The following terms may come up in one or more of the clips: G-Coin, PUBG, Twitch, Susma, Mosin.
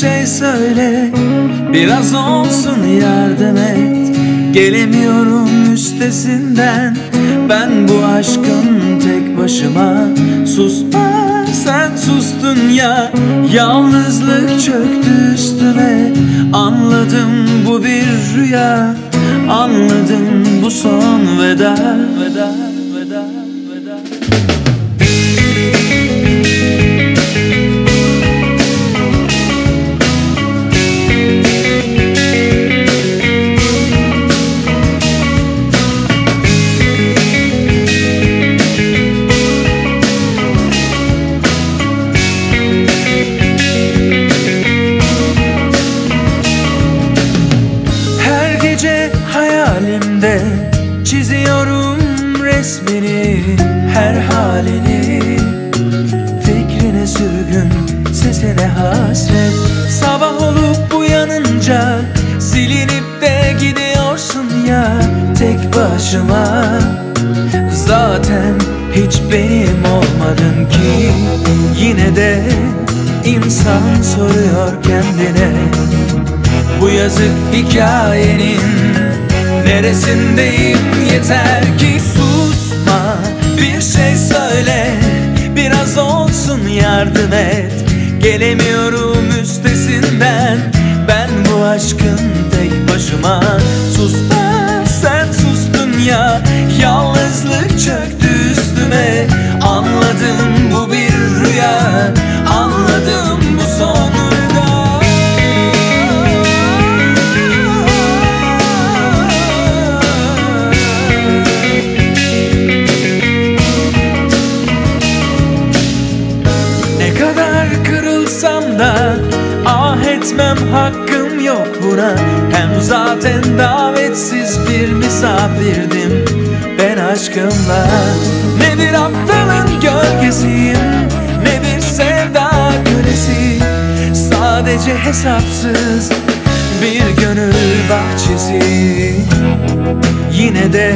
şey söyle, biraz olsun yardım et. Gelemiyorum üstesinden, ben bu aşkın tek başıma. Susma, sen sustun ya, yalnızlık çöktü üstüme. Anladım bu bir rüya, anladım bu son veda, veda, veda, veda. Hayalimde çiziyorum resmini, her halini. Fikrine sürgün, sesine hasret. Sabah olup uyanınca silinip de gidiyorsun ya, tek başıma. Zaten hiç benim olmadın ki. Yine de insan soruyor kendine, bu yazık hikayenin neresindeyim? Yeter ki susma, bir şey söyle, biraz olsun yardım et. Gelemiyorum üstesinden, ben bu aşkın tek başıma. Susma, sen sustun ya, yalnızlık çöktü üstüme. Anladım bu bir rüya, anladım bu son veda. Da, ah etmem, hakkım yok buna. Hem zaten davetsiz bir misafirdim ben aşkımla. Ne bir aptalın gölgesiyim, ne bir sevda kölesi. Sadece hesapsız bir gönül bahçesi. Yine de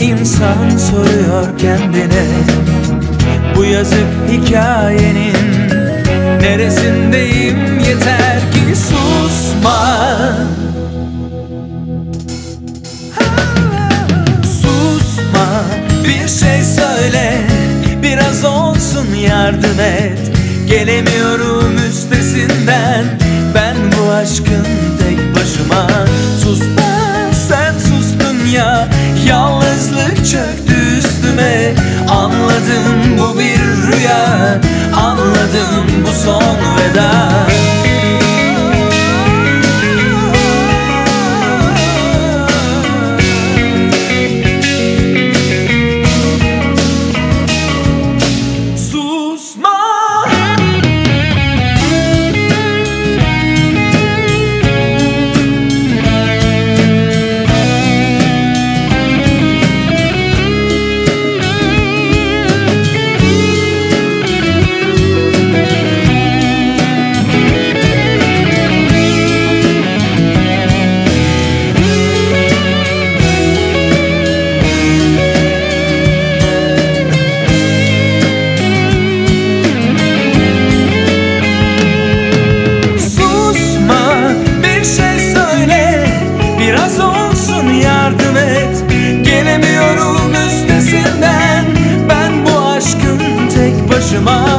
insan soruyor kendine, bu yazık hikayenin neresindeyim? Yeter ki susma. Susma, bir şey söyle, biraz olsun yardım et. Gelemiyorum üstesinden, ben bu aşkın tek başıma. Susma, sen sustun ya, yalnızlık çöktü üstüme. Anladım bu bir rüya, anladım bu son veda. Susma.